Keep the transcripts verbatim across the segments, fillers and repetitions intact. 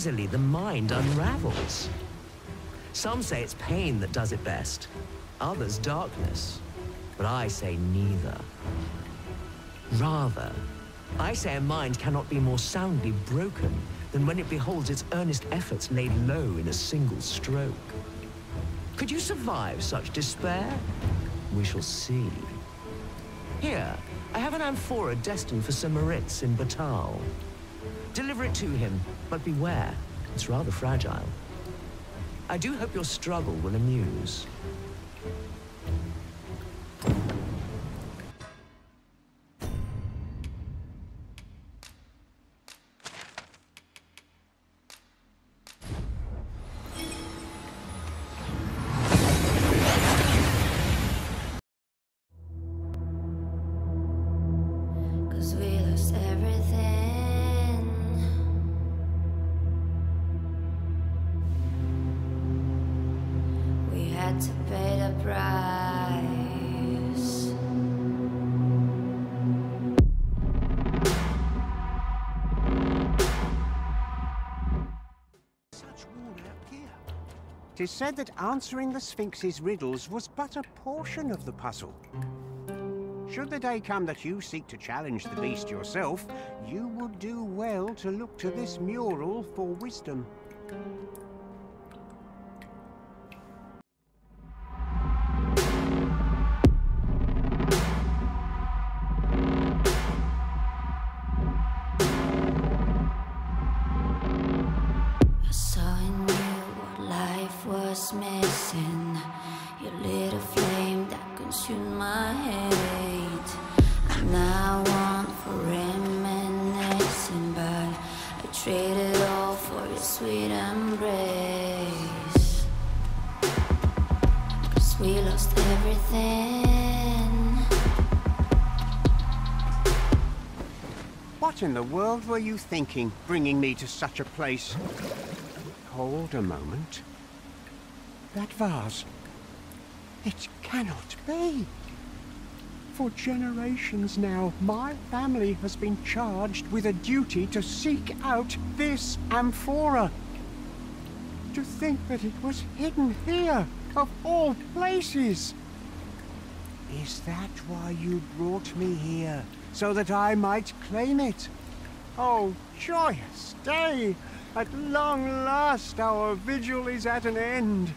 easily the mind unravels. Some say it's pain that does it best, others darkness, but I say neither. Rather, I say a mind cannot be more soundly broken than when it beholds its earnest efforts laid low in a single stroke. Could you survive such despair? We shall see. Here, I have an amphora destined for Samaritz in Batal. Deliver it to him, but beware, it's rather fragile. I do hope your struggle will amuse. To pay the price. Such worn-out gear. 'Tis said that answering the Sphinx's riddles was but a portion of the puzzle. Should the day come that you seek to challenge the beast yourself, you would do well to look to this mural for wisdom. Missing your little flame that consumed my hate. I now want for reminiscing, but I trade it all for your sweet embrace. 'Cause we lost everything. What in the world were you thinking, bringing me to such a place? Hold a moment. That vase, it cannot be. For generations now, my family has been charged with a duty to seek out this amphora. To think that it was hidden here, of all places. Is that why you brought me here, so that I might claim it? Oh, joyous day! At long last, our vigil is at an end.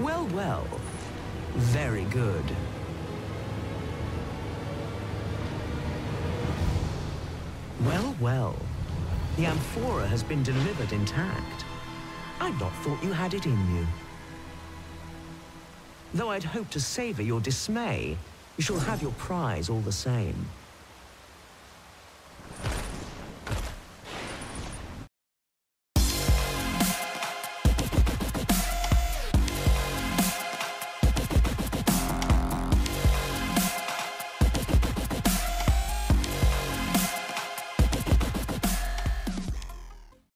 Well, well. Very good. Well, well. The amphora has been delivered intact. I'd not thought you had it in you. Though I'd hoped to savor your dismay, you shall have your prize all the same.